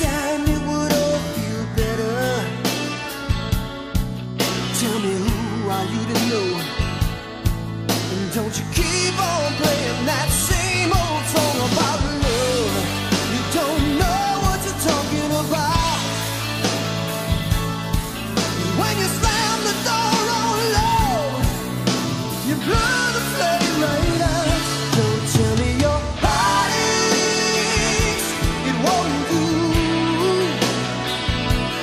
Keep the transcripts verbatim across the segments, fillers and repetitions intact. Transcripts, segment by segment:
time it would all feel better. Tell me, who are you to know? And don't you keep on playing that same old song about love. You don't know what you're talking about when you slam the door on love. You blow the flame right out. Don't tell me your heart aches, it won't do.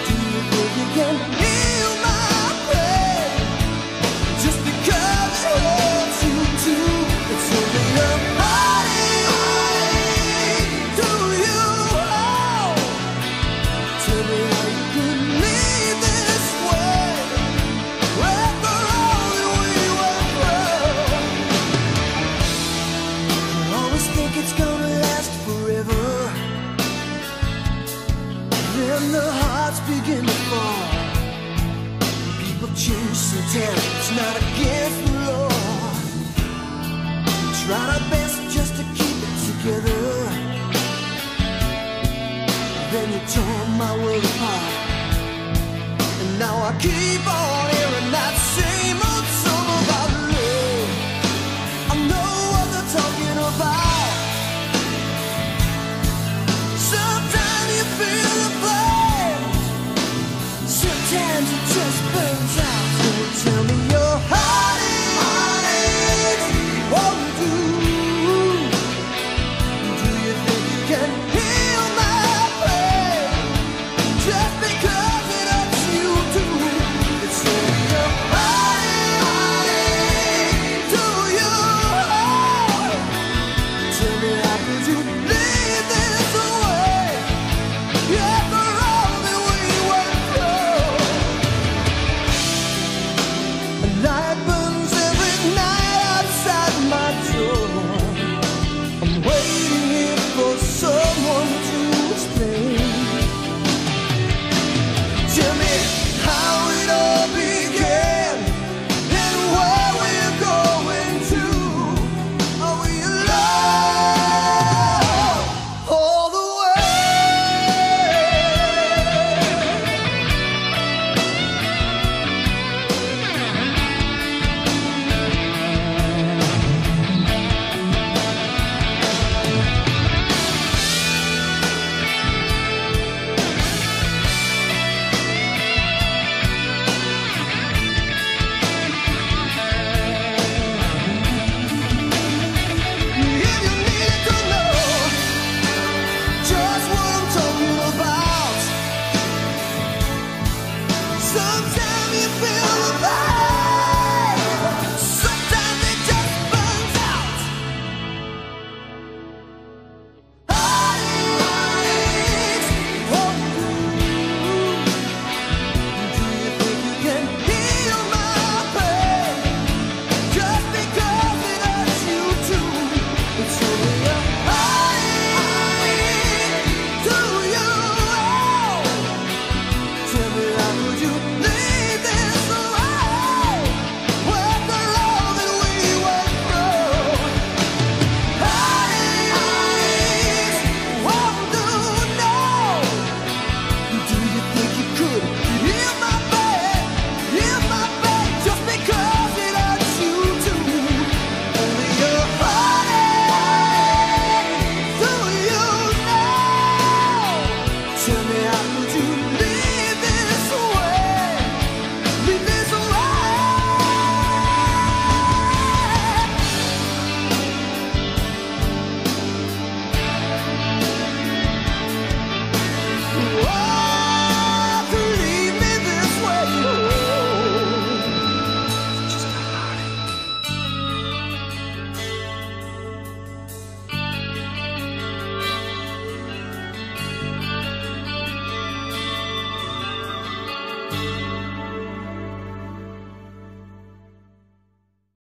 Do you think you can heal my pain just because it hurts you too? It's only your heart aches. Do you? Oh, tell me how you could leave this way after all that we went through. You always think it's gonna last forever, then the hearts begin to fall. People change so terrible, it's not against the law. We tried our best just to keep it together, then you tore my world apart. And now I keep on hearing that same old song about love. I know what they're talking about. Sometimes you feel the flame, sometimes it just burns out. So tell me your heart aches, it won't do. Do you think you can heal my pain just because it hurts you too? It's only your heart aches. Do you? Tell me, how could you leave this way after all that we went through? A light burns every night outside my door. I'm waiting here for someone to explain. Tell me how it all began and where we're going to. Are we alone all the way? If you needed to know just what I'm talking about, sometimes you feel the pain, sometimes it just burns out. Heartaches won't do. Do you think you can heal my pain just because it hurts you too? It's only your heartache. Do you? Tell me, how could you leave this way after all that we went through? Heartaches won't do. No. Do you think you could heal my pain, heal my pain just because it hurts you too? Only your heartache. Do you know? Tell me, how